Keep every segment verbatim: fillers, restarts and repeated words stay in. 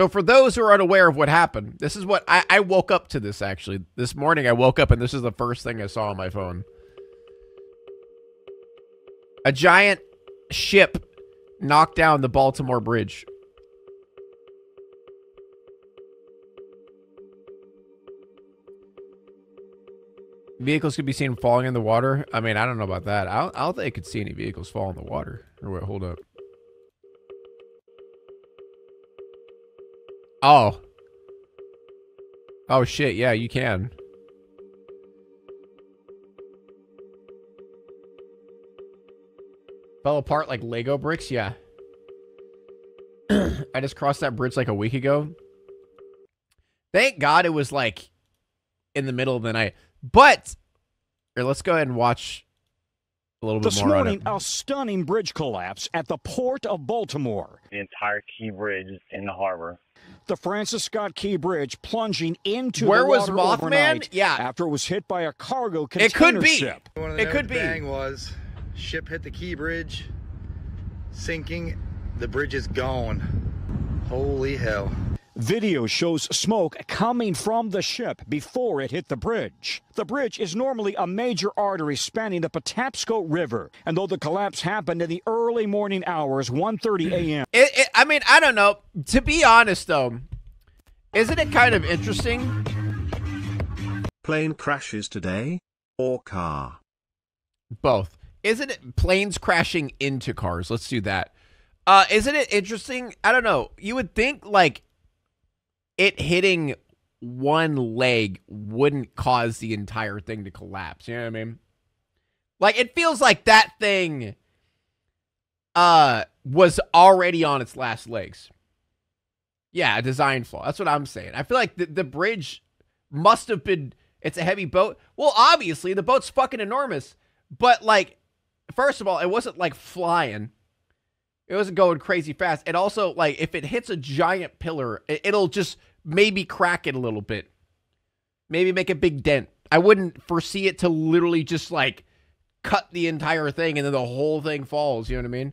So for those who are unaware of what happened, this is what I, I woke up to this actually. This morning I woke up and this is the first thing I saw on my phone. A giant ship knocked down the Baltimore Bridge. Vehicles could be seen falling in the water. I mean, I don't know about that. I don't, I don't think I could see any vehicles fall in the water. Or wait, hold up. Oh. Oh, shit. Yeah, you can. Fell apart like Lego bricks? Yeah. I just crossed that bridge like a week ago. Thank God it was like in the middle of the night. But here, let's go ahead and watch a little bit more. This morning, a stunning bridge collapse at the port of Baltimore. The entire Key Bridge in the harbor. The Francis Scott Key Bridge plunging into where the water was Mothman? Overnight yeah. after it was hit by a cargo container ship. It could be. Ship. One of the it could be. Thing was ship hit the Key Bridge, sinking. The bridge is gone. Holy hell. Video shows smoke coming from the ship before it hit the bridge. The bridge is normally a major artery spanning the Patapsco River, and though the collapse happened in the early morning hours, one thirty a m It, it, I mean, I don't know. To be honest, though, isn't it kind of interesting? Plane crashes today, or car? Both. Isn't it planes crashing into cars? Let's do that. Uh, isn't it interesting? I don't know. You would think, like, it hitting one leg wouldn't cause the entire thing to collapse. You know what I mean? Like, it feels like that thing uh, was already on its last legs. Yeah, a design flaw. That's what I'm saying. I feel like the, the bridge must have been... It's a heavy boat. Well, obviously, the boat's fucking enormous. But, like, first of all, it wasn't, like, flying. It wasn't going crazy fast. And also, like, if it hits a giant pillar, it, it'll just... maybe crack it a little bit. Maybe make a big dent. I wouldn't foresee it to literally just like cut the entire thing and then the whole thing falls. You know what I mean?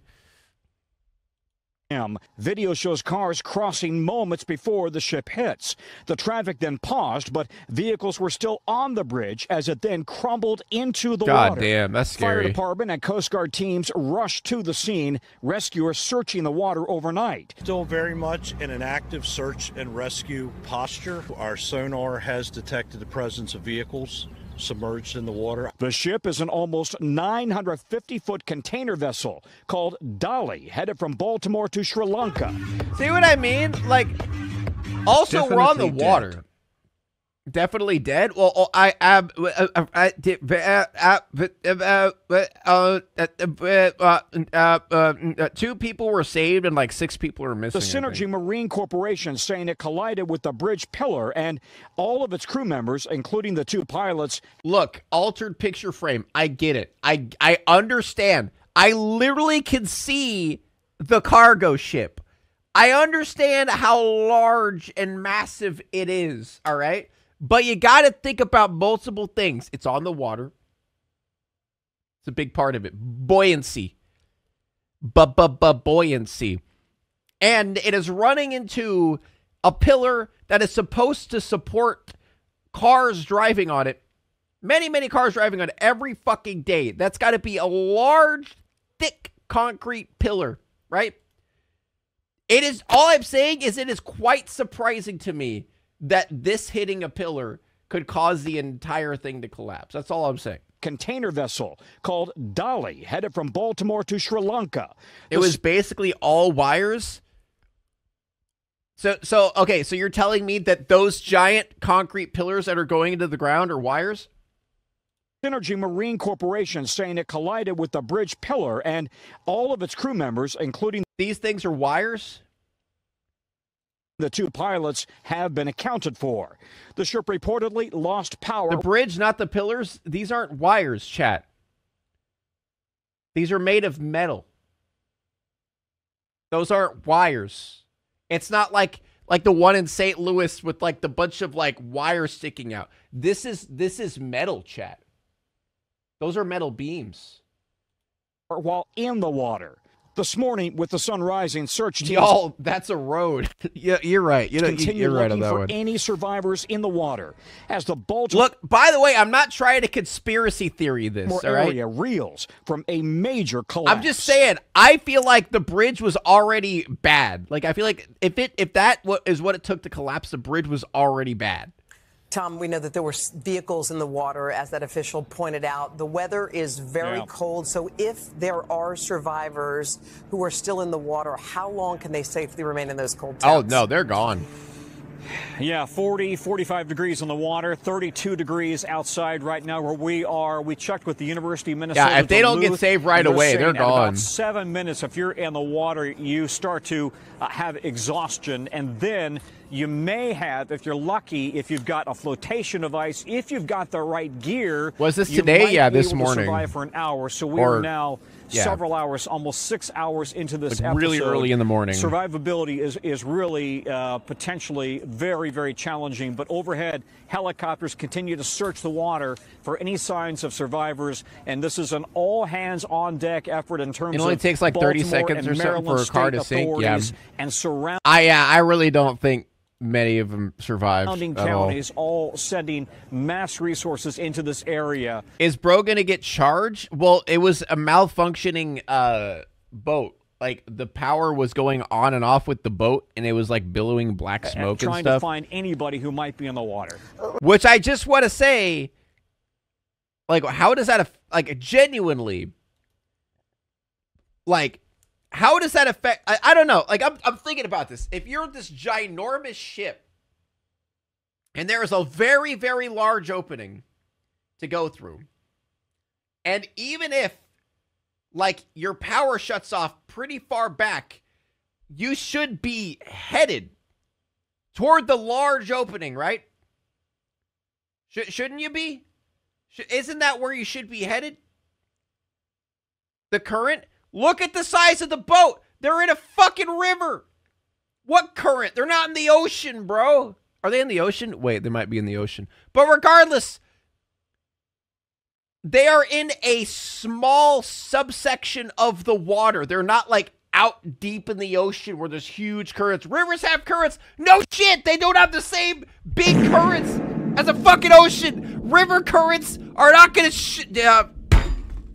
Video shows cars crossing moments before the ship hits. The traffic then paused, but vehicles were still on the bridge as it then crumbled into the water. God damn, that's scary. Fire department and Coast Guard teams rushed to the scene. Rescuers searching the water overnight. Still very much in an active search and rescue posture. Our sonar has detected the presence of vehicles submerged in the water. The ship is an almost nine hundred fifty foot container vessel called Dali, headed from Baltimore to Sri Lanka. See what I mean? Like, also definitely we're on the water. Dead. Definitely dead. Well, I am. I did. Two people were saved and like six people are missing. The Synergy Marine Corporation saying it collided with the bridge pillar and all of its crew members, including the two pilots. Look, altered picture frame. I get it. I I understand. I literally can see the cargo ship. I understand how large and massive it is. All right. But you got to think about multiple things. It's on the water. It's a big part of it. Buoyancy. B-b-b-buoyancy. And it is running into a pillar that is supposed to support cars driving on it. Many, many cars driving on it every fucking day. That's got to be a large, thick concrete pillar, right? It is, all I'm saying is it is quite surprising to me that this hitting a pillar could cause the entire thing to collapse. That's all I'm saying. Container vessel called Dali, headed from Baltimore to Sri Lanka. It was basically all wires. So, so okay, so you're telling me that those giant concrete pillars that are going into the ground are wires? Synergy Marine Corporation saying it collided with the bridge pillar and all of its crew members, including... These things are wires? The two pilots have been accounted for. The ship reportedly lost power. The bridge, not the pillars. These aren't wires, chat. These are made of metal. Those aren't wires. It's not like like the one in Saint Louis with like the bunch of like wires sticking out. This is this is metal, chat. Those are metal beams. While in the water. this morning with the sun rising, search teams. Y'all, that's a road. Yeah, you're right. You know, continue you're right on that for one. Any survivors in the water as the Baltimore. Look, by the way, I'm not trying to conspiracy theory this. All right, area reels from a major collapse. I'm just saying. I feel like the bridge was already bad. Like I feel like if it if that is what it took to collapse, the bridge was already bad. Tom, we know that there were vehicles in the water, as that official pointed out. The weather is very yeah. cold, so if there are survivors who are still in the water, how long can they safely remain in those cold temps? Oh, no, they're gone. Yeah, forty, forty-five degrees on the water, thirty-two degrees outside right now where we are. We checked with the University of Minnesota. Yeah, if they Duluth, don't get saved right away, they're gone. About seven minutes, if you're in the water, you start to uh, have exhaustion, and then you may have, if you're lucky, if you've got a flotation device, if you've got the right gear. Was this today? Yeah, this morning. Survive for an hour, so we or, are now yeah. several hours, almost six hours into this like episode. Really early in the morning. Survivability is is really uh, potentially very very challenging. But overhead, helicopters continue to search the water for any signs of survivors, and this is an all hands on deck effort in terms. It only of takes like Baltimore thirty seconds or so for a car to sink. Yeah, and surround. I uh, I really don't think many of them survived. Surrounding counties all sending mass resources into this area. Is Bro gonna get charged? Well, it was a malfunctioning uh boat. Like the power was going on and off with the boat, and it was like billowing black smoke and, and trying stuff. To find anybody who might be in the water. Which I just want to say, like, how does that like genuinely, like. How does that affect? I, I don't know. Like, I'm, I'm thinking about this. If you're this ginormous ship and there is a very, very large opening to go through, and even if, like, your power shuts off pretty far back, you should be headed toward the large opening, right? Sh- shouldn't you be? Sh- isn't that where you should be headed? The current? Look at the size of the boat. They're in a fucking river. What current? They're not in the ocean, bro. Are they in the ocean? Wait, they might be in the ocean. But regardless, they are in a small subsection of the water. They're not like out deep in the ocean where there's huge currents. Rivers have currents. No shit. They don't have the same big currents as a fucking ocean. River currents are not going to sh- uh,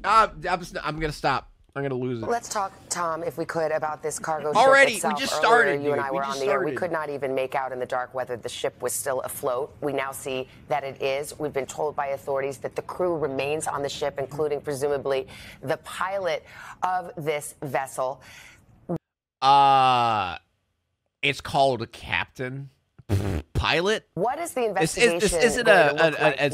uh, I'm, I'm going to stop. I'm gonna lose it. Let's talk, Tom, if we could, about this cargo ship already. Itself. We just started. Earlier, you dude. and I we were on the started. air. We could not even make out in the dark whether the ship was still afloat. We now see that it is. We've been told by authorities that the crew remains on the ship, including presumably the pilot of this vessel. Uh it's called a captain. Pilot? What is the investigation? This isn't a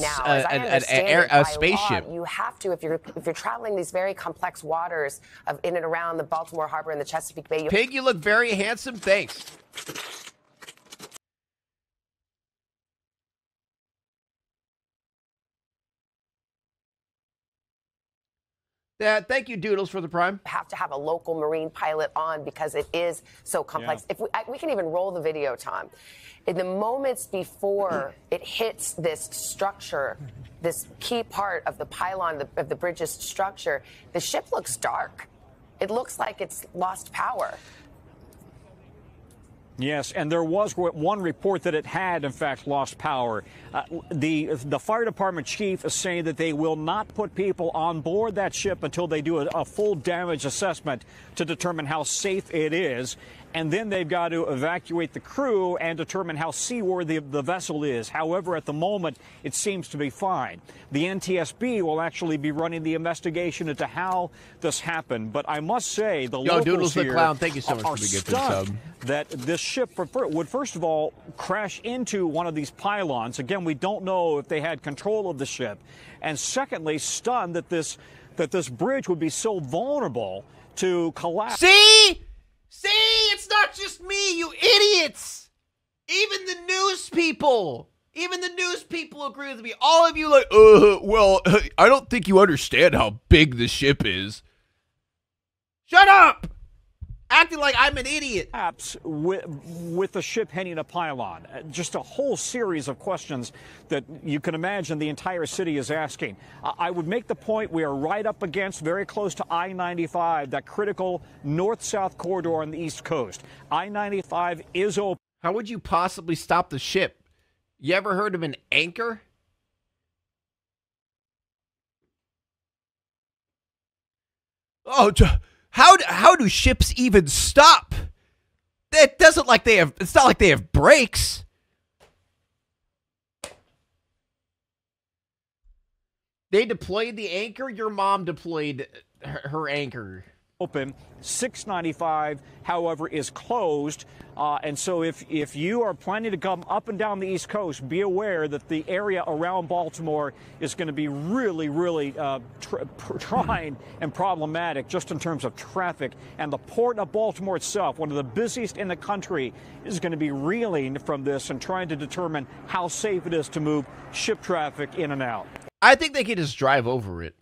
spaceship. Law, you have to, if you're if you're traveling these very complex waters of in and around the Baltimore Harbor and the Chesapeake Bay. You Pig, you look very handsome. Thanks. Yeah, thank you, Doodles, for the prime. Have to have a local marine pilot on because it is so complex. Yeah. If we, I, we can even roll the video, Tom. In the moments before it hits this structure, this key part of the pylon the, of the bridge's structure, the ship looks dark. It looks like it's lost power. Yes, and there was one report that it had, in fact, lost power. Uh, the the fire department chief is saying that they will not put people on board that ship until they do a, a full damage assessment to determine how safe it is. And then they've got to evacuate the crew and determine how seaworthy the vessel is. However, at the moment, it seems to be fine. The N T S B will actually be running the investigation into how this happened. But I must say, the Yo, locals Doodles here the clown. Thank you so much are for good stunned for that this ship would, first of all, crash into one of these pylons. Again, we don't know if they had control of the ship. And secondly, stunned that this, that this bridge would be so vulnerable to collapse. See? See, it's not just me, you idiots! Even the news people, even the news people agree with me. All of you like, uh, well, I don't think you understand how big the ship is. Shut up! acting like I'm an idiot. Apps with, with the ship hitting a pylon. Just a whole series of questions that you can imagine the entire city is asking. I would make the point we are right up against, very close to I ninety-five, that critical north-south corridor on the East Coast. I ninety-five is open. How would you possibly stop the ship? You ever heard of an anchor? Oh, how do, how do ships even stop? It doesn't like they have, it's not like they have brakes. They deployed the anchor. Your mom deployed her, her anchor. Open. six ninety-five, however, is closed. Uh, and so if, if you are planning to come up and down the East Coast, be aware that the area around Baltimore is going to be really, really uh, tr trying and problematic just in terms of traffic. And the port of Baltimore itself, one of the busiest in the country, is going to be reeling from this and trying to determine how safe it is to move ship traffic in and out. I think they could just drive over it.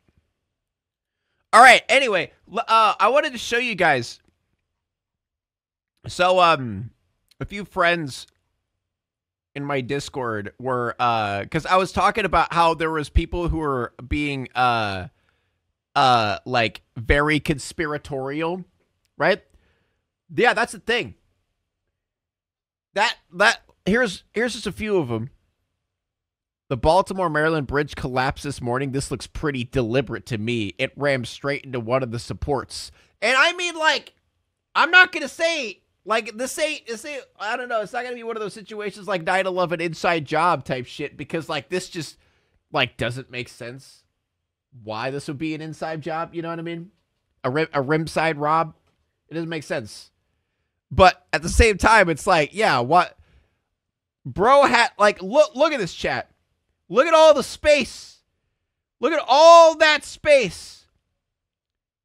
All right, anyway, uh, I wanted to show you guys. So, um, a few friends in my Discord were, uh, because I was talking about how there was people who were being, uh, uh, like, very conspiratorial, right? Yeah, that's the thing. That, that, here's, here's just a few of them. The Baltimore, Maryland bridge collapsed this morning. This looks pretty deliberate to me. It rammed straight into one of the supports. And I mean, like, I'm not going to say, like, this ain't, this ain't, I don't know, it's not going to be one of those situations like nine eleven inside job type shit, because, like, this just, like, doesn't make sense why this would be an inside job, you know what I mean? A, rim, a rimside rob? It doesn't make sense. But at the same time, it's like, yeah, what? Bro hat, like, look, look at this chat. Look at all the space. Look at all that space.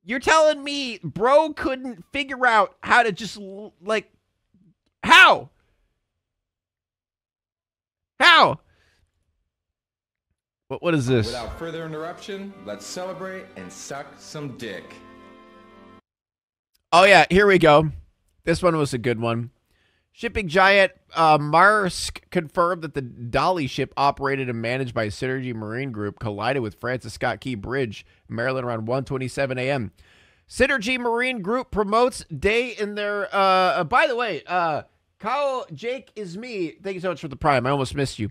You're telling me bro couldn't figure out how to just, like, how? How? What, what is this? Without further interruption, let's celebrate and suck some dick. Oh, yeah, here we go. This one was a good one. Shipping giant uh, Maersk confirmed that the Dali ship operated and managed by Synergy Marine Group collided with Francis Scott Key Bridge, Maryland, around one twenty-seven A M Synergy Marine Group promotes day in their... Uh, uh, by the way, uh, Kyle Jake is me. Thank you so much for the prime. I almost missed you.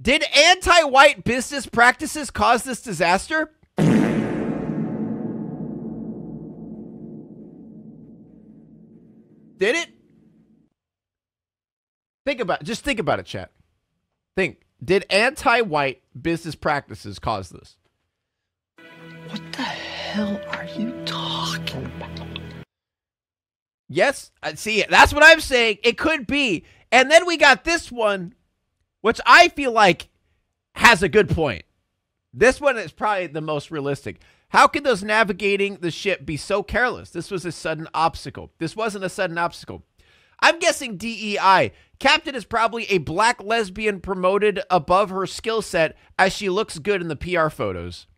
Did anti-white business practices cause this disaster? Did it? Think about, just think about it, chat. Think, did anti-white business practices cause this? What the hell are you talking about? Yes, I see. That's what I'm saying. It could be. And then we got this one, which I feel like has a good point. This one is probably the most realistic. How could those navigating the ship be so careless? This was a sudden obstacle. This wasn't a sudden obstacle. I'm guessing D E I. Captain is probably a black lesbian promoted above her skill set as she looks good in the P R photos.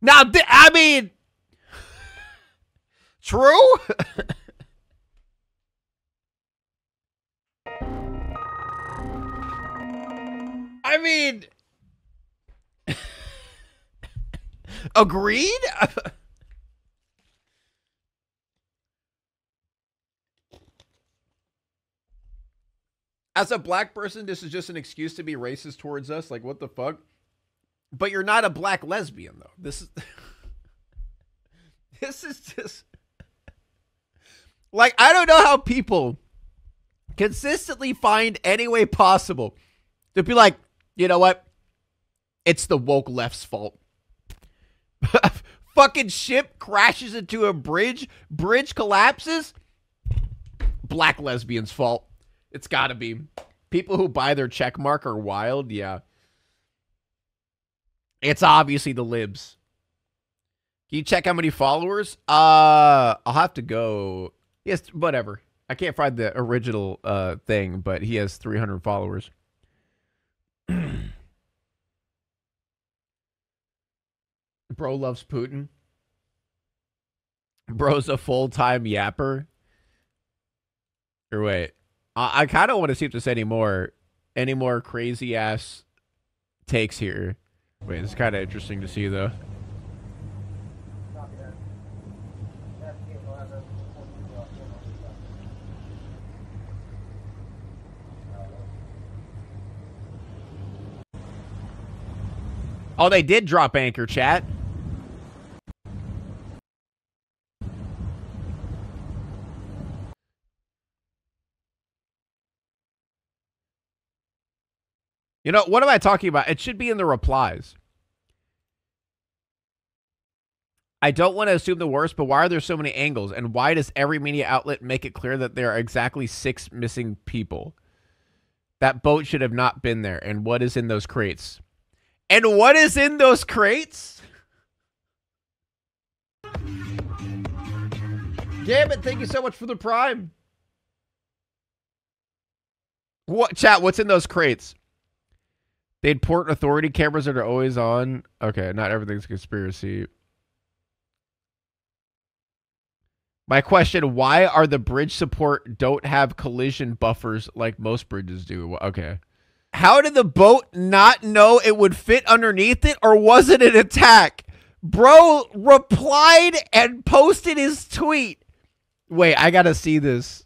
Now, I mean, true? I mean, agreed? As a black person, this is just an excuse to be racist towards us. Like, what the fuck? But you're not a black lesbian, though. This is... this is just... like, I don't know how people consistently find any way possible to be like, you know what? It's the woke left's fault. Fucking ship crashes into a bridge. Bridge collapses. Black lesbian's fault. It's got to be. People who buy their check mark are wild, yeah. It's obviously the libs. Can you check how many followers? Uh, I'll have to go. Yes, whatever. I can't find the original uh thing, but he has three hundred followers. Bro loves Putin. Bro's a full-time yapper. Or wait. I, I kind of want to see if there's any more, any more crazy-ass takes here. Wait, it's kind of interesting to see, though. Oh, they did drop anchor, chat. You know, what am I talking about? It should be in the replies. I don't want to assume the worst, but why are there so many angles? And why does every media outlet make it clear that there are exactly six missing people? That boat should have not been there. And what is in those crates? And what is in those crates? Damn it, thank you so much for the prime. What, chat, what's in those crates? They'd port authority cameras that are always on. Okay, not everything's a conspiracy. My question, why are the bridge support don't have collision buffers like most bridges do? Okay. How did the boat not know it would fit underneath it, or was it an attack? Bro replied and posted his tweet. Wait, I gotta see this.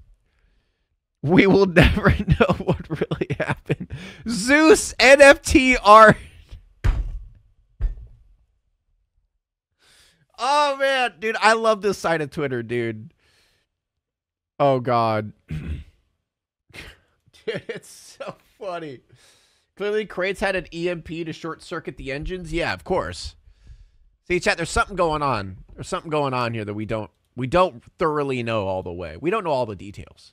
We will never know what really happened. Zeus N F T art. Oh, man. Dude, I love this side of Twitter, dude. Oh, God. Dude, it's so funny. Clearly, crates had an E M P to short-circuit the engines. Yeah, of course. See, chat, there's something going on. There's something going on here that we don't, we don't thoroughly know all the way. We don't know all the details.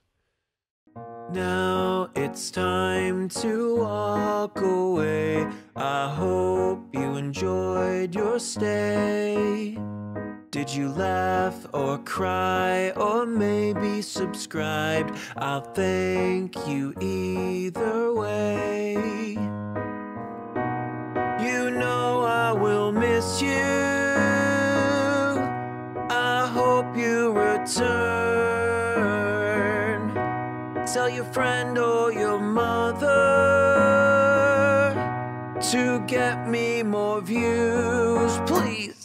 Now it's time to walk away. I hope you enjoyed your stay. Did you laugh or cry or maybe subscribed? I'll thank you either way. You know I will miss you. I hope you return. Tell your friend or your mother to get me more views, please.